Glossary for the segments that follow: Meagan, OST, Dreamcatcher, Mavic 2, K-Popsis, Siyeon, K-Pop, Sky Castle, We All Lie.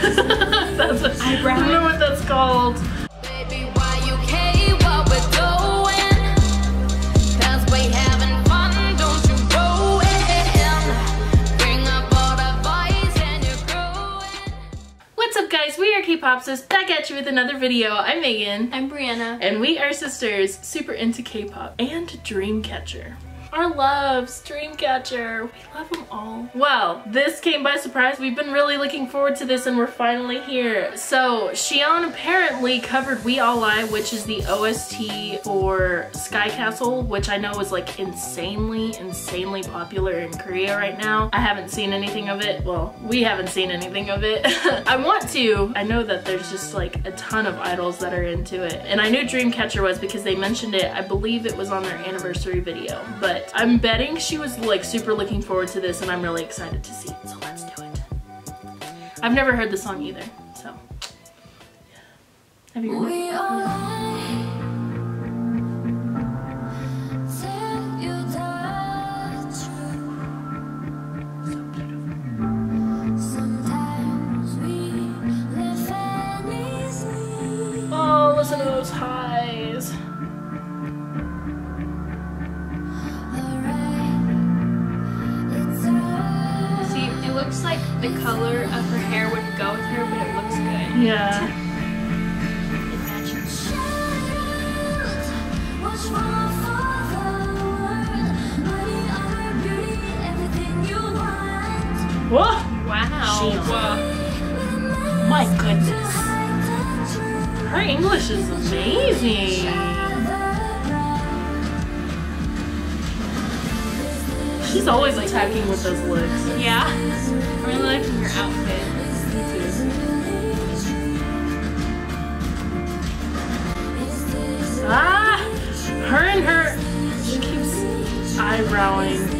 That's a, eyebrow. I don't know what that's called. Baby, why you care what we're doing? 'Cause we having fun, don't you go in. Bring up all the boys and you're growing. What's up, guys? We are K-Popsis, back at you with another video. I'm Megan. I'm Brianna. And we are sisters, super into K-pop and Dreamcatcher. Our loves, Dreamcatcher. We love them all. Well, this came by surprise. We've been really looking forward to this and we're finally here. So, Siyeon apparently covered We All Lie, which is the OST for Sky Castle, which I know is like insanely popular in Korea right now. I haven't seen anything of it. Well, we haven't seen anything of it. I want to. I know that there's just like a ton of idols that are into it. And I knew Dreamcatcher was because they mentioned it. I believe it was on their anniversary video, but I'm betting she was like super looking forward to this and I'm really excited to see it, so let's do it. I've never heard the song either, so. Have you heard it? Oh, listen to those highs. Looks like the color of her hair wouldn't go with her, but it looks good. Yeah. Whoa! Wow. Whoa. My goodness. Her English is amazing. She's always attacking with those looks. Yeah. I really like your outfit. Ah! Her and her. She keeps eyebrowing.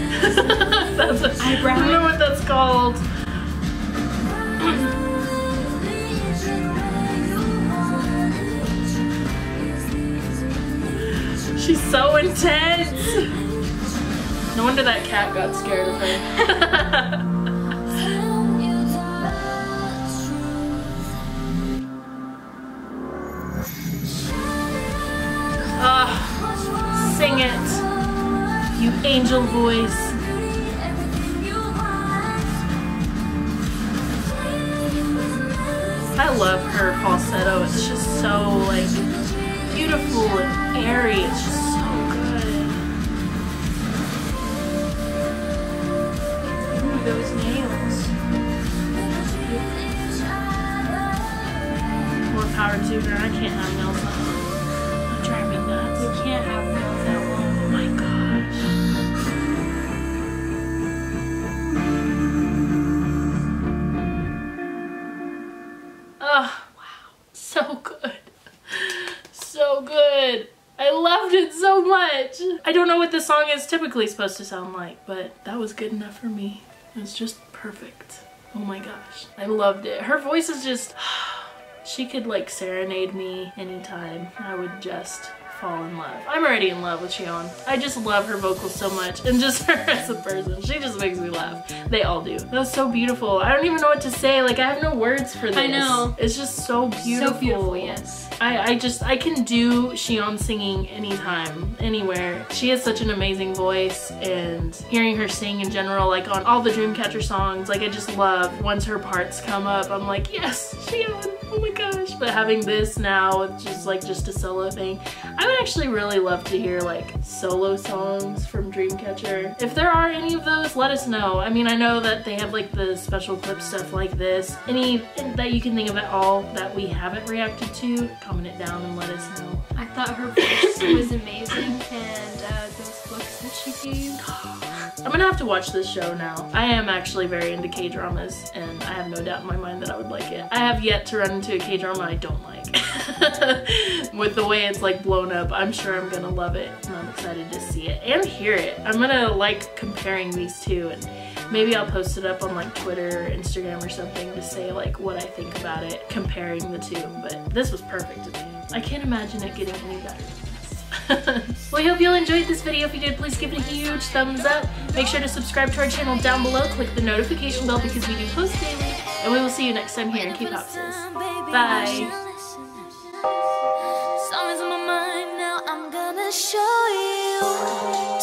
That's a, eyebrow. I don't know what that's called. She's so intense. No wonder that cat got scared of her. Oh, sing it, you angel voice. I love her falsetto. It's just so like beautiful and airy. It's just those nails. More power to her. I can't have nails that long. You drive me nuts. You can't have nails that long. Oh my gosh. Oh, wow. So good. So good. I loved it so much. I don't know what this song is typically supposed to sound like, but that was good enough for me. It's just perfect. Oh my gosh. I loved it. Her voice is just... She could like serenade me anytime. I would just fall in love. I'm already in love with Siyeon. I just love her vocals so much and just her as a person. She just makes me laugh. They all do. That was so beautiful. I don't even know what to say. Like, I have no words for this. I know. It's just so beautiful. So beautiful, yes. I can do Siyeon singing anytime, anywhere. She has such an amazing voice, and hearing her sing in general, like on all the Dreamcatcher songs, like I just love once her parts come up, I'm like, yes, Siyeon, oh my gosh. But having this now, it's just like just a solo thing. I would actually really love to hear like solo songs from Dreamcatcher. If there are any of those, let us know. I mean, I know that they have like the special clip stuff like this. Any that you can think of at all that we haven't reacted to, comment it down and let us know. I thought her voice was amazing, and those looks that she gave. I'm gonna have to watch this show now. I am actually very into K-dramas, and I have no doubt in my mind that I would like it. I have yet to run into a K-drama I don't like. With the way it's like blown up, I'm sure I'm gonna love it, and I'm excited to see it and hear it. I'm gonna like comparing these two, and maybe I'll post it up on like Twitter or Instagram or something to say like what I think about it, comparing the two, but this was perfect to me. I can't imagine it getting any better. Well, I hope you all enjoyed this video. If you did, please give it a huge thumbs up. Make sure to subscribe to our channel down below. Click the notification bell because we do post daily. And we will see you next time here in K-Popsis. Bye! Something's on my mind now, I'm gonna show you.